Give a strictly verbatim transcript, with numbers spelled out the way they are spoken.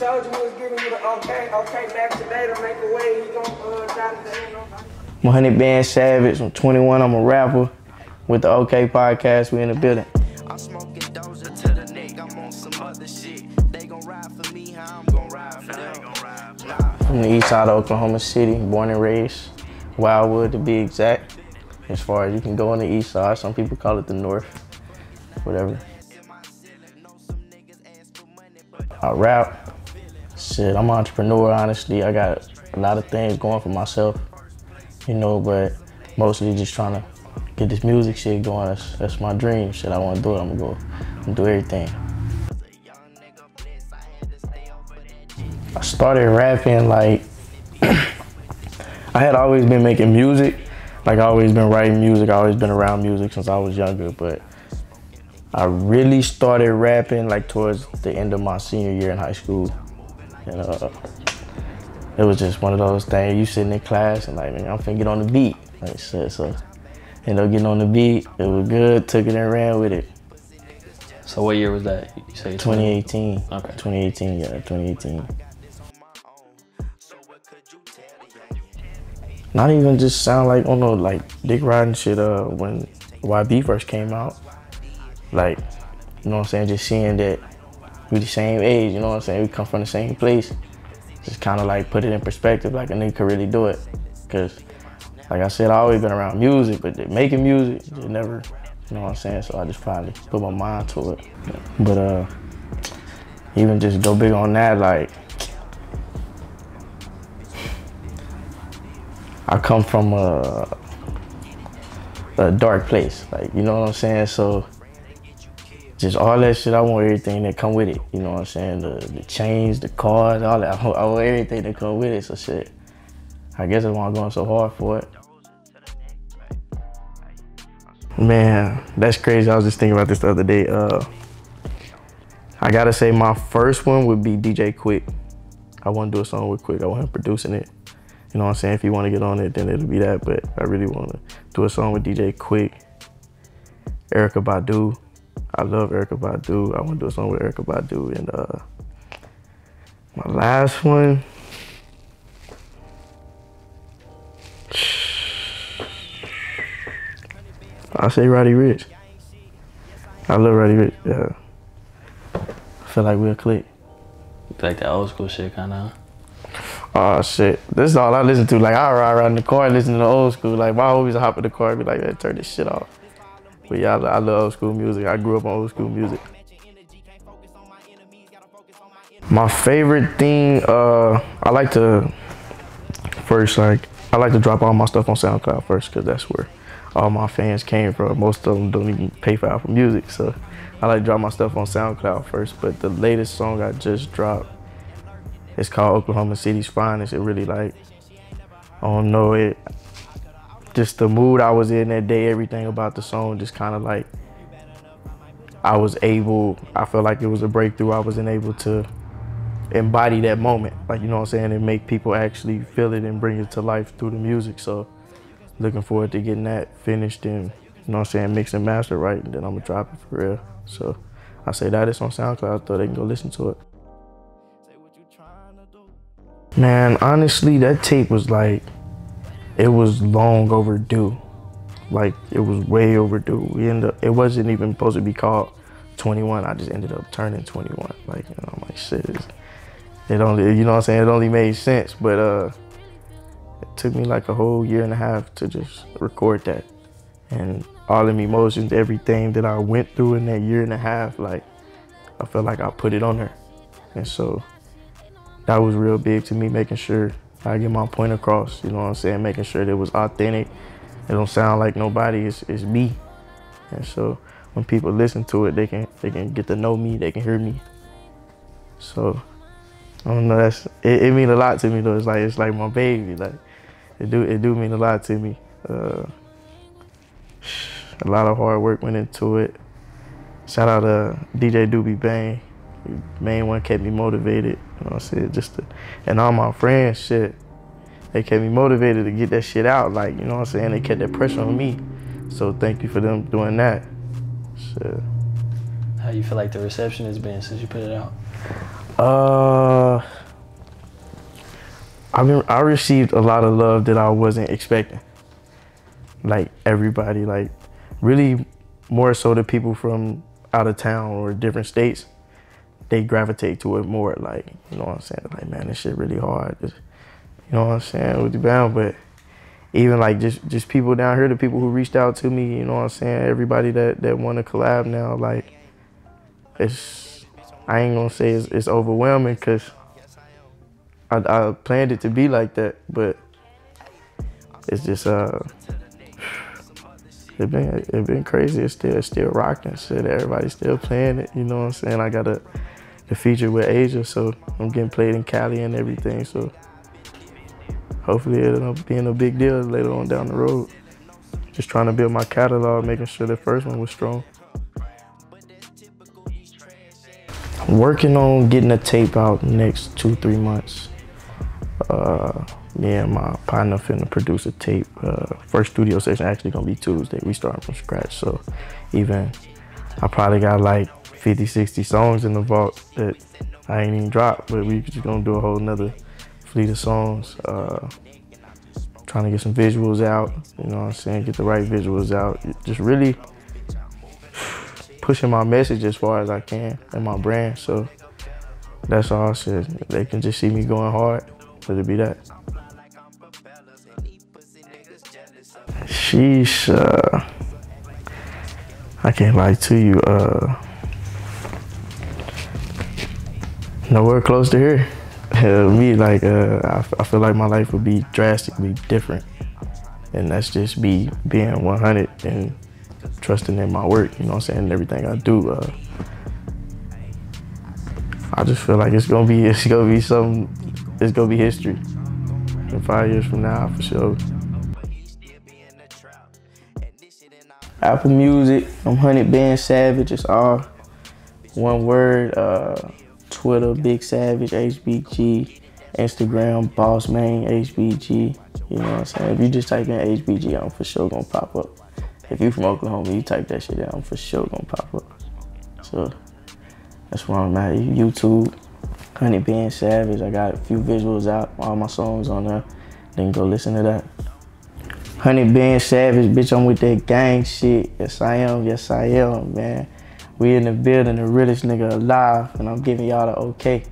Told you we was giving you the okay, okay, back today to make a way. He gon' uh, drop the end on my HunnitBandSavage. I'm twenty-one. I'm a rapper with the OK Podcast. We in the building. I'm smoking Doja to the neck. I'm on some other shit. They gon' ride for me, how I'm gon' ride for them. From the east side of Oklahoma City, born and raised, Wildwood to be exact. As far as you can go on the east side, some people call it the north, whatever. I rap. Shit, I'm an entrepreneur, honestly. I got a lot of things going for myself, you know, but mostly just trying to get this music shit going. That's, that's my dream. Shit, I want to do it. I'm going to do everything. I started rapping, like, I had always been making music. Like, I always been writing music. I always been around music since I was younger, but I really started rapping like towards the end of my senior year in high school. And uh, it was just one of those things, you sitting in class and like, man, I'm finna get on the beat. Like shit, so ended up getting on the beat, it was good, took it and ran with it. So what year was that? You say twenty eighteen. Okay. twenty eighteen, yeah, twenty eighteen. Not even just sound like, oh no, like dick riding shit uh, when Y B first came out. Like, you know what I'm saying? Just seeing that we the same age, you know what I'm saying? We come from the same place. Just kind of like put it in perspective, like a nigga could really do it. Cause like I said, I always been around music, but making music, just never, you know what I'm saying? So I just finally put my mind to it. But uh, even just go big on that, like, I come from a, a dark place, like, you know what I'm saying? So. Just all that shit, I want everything that come with it. You know what I'm saying? The, the chains, the cars, all that. I want, I want everything that come with it, so shit. I guess that's why I'm going so hard for it. Man, that's crazy. I was just thinking about this the other day. Uh, I gotta say my first one would be D J Quick. I wanna do a song with Quick. I want him producing it. You know what I'm saying? If you wanna get on it, then it'll be that, but I really wanna do a song with D J Quick. Erykah Badu. I love Erykah Badu. I want to do a song with Erykah Badu. And uh, my last one. I say Roddy Rich. I love Roddy Rich. Yeah. I feel like we'll click. Like that old school shit kind of. Oh shit. This is all I listen to. Like I ride around in the car and listen to the old school. Like my homies hop in the car and be like, hey, turn this shit off. But yeah, I, I love old school music. I grew up on old school music. My favorite thing, uh, I like to first, like, I like to drop all my stuff on SoundCloud first, because that's where all my fans came from. Most of them don't even pay for Apple Music. So I like to drop my stuff on SoundCloud first. But the latest song I just dropped, it's called Oklahoma City's Finest. It really, like, I don't know it. Just the mood I was in that day, everything about the song, just kind of like I was able, I felt like it was a breakthrough. I wasn't able to embody that moment. Like, you know what I'm saying? And make people actually feel it and bring it to life through the music. So looking forward to getting that finished and, you know what I'm saying, mix and master right, and then I'm gonna drop it for real. So I say that it's on SoundCloud, so they can go listen to it. Man, honestly, that tape was like, it was long overdue. Like, it was way overdue. We ended up, it wasn't even supposed to be called twenty-one. I just ended up turning twenty-one. Like, you know, I'm like, shit. It only, you know what I'm saying? It only made sense. But uh, it took me like a whole year and a half to just record that. And all of the emotions, everything that I went through in that year and a half, like, I felt like I put it on her. And so that was real big to me, making sure I get my point across, you know what I'm saying? Making sure that it was authentic. It don't sound like nobody, it's, it's me. And so when people listen to it, they can they can get to know me, they can hear me. So I don't know, that's it, it mean a lot to me though. It's like it's like my baby. Like it do it do mean a lot to me. Uh, a lot of hard work went into it. Shout out to D J Doobie Bang. Main one kept me motivated, you know what I'm saying? Just to, and all my friends, shit, they kept me motivated to get that shit out. Like, you know what I'm saying? They kept that pressure on me. So thank you for them doing that. Shit. How you feel like the reception has been since you put it out? Uh, I've been, I received a lot of love that I wasn't expecting. Like everybody, like really more so the people from out of town or different states, they gravitate to it more. Like, you know what I'm saying? Like, man, this shit really hard. Just, you know what I'm saying? With the bound, but even like just, just people down here, the people who reached out to me, you know what I'm saying? Everybody that, that want to collab now, like it's, I ain't gonna say it's, it's overwhelming because I, I planned it to be like that, but it's just, uh, it's been, it been crazy. It's still, it's still rocking shit. Everybody's still playing it, you know what I'm saying? I got a, a feature with Azjah, so I'm getting played in Cali and everything, so. Hopefully it'll end up being a big deal later on down the road. Just trying to build my catalog, making sure the first one was strong. I'm working on getting a tape out next two, three months. Uh, me and my partner finna produce a tape. Uh, first studio session actually gonna be Tuesday. We starting from scratch, so even I probably got like fifty, sixty songs in the vault that I ain't even dropped, but we just gonna do a whole nother fleet of songs, uh, trying to get some visuals out, you know what I'm saying, get the right visuals out, just really pushing my message as far as I can and my brand, so that's all I said. They can just see me going hard, let it be that. Sheesh, uh, I can't lie to you, uh, nowhere close to here. Uh, me, like, uh, I, I feel like my life would be drastically different. And that's just me being one hundred and trusting in my work, you know what I'm saying, everything I do. Uh, I just feel like it's gonna be, it's gonna be something, it's gonna be history. In five years from now, for sure. Apple Music, I'm HunnitBandSavage, it's all one word. Uh, Twitter, Big Savage, H B G, Instagram, Boss Main, H B G. You know what I'm saying? If you just type in H B G, I'm for sure gonna pop up. If you from Oklahoma, you type that shit in, I'm for sure gonna pop up. So that's where I'm at. YouTube, HunnitBandSavage. I got a few visuals out, all my songs on there. Then go listen to that. HunnitBandSavage, bitch, I'm with that gang shit. Yes, I am. Yes, I am, man. We in the building, the realest nigga alive, and I'm giving y'all the okay.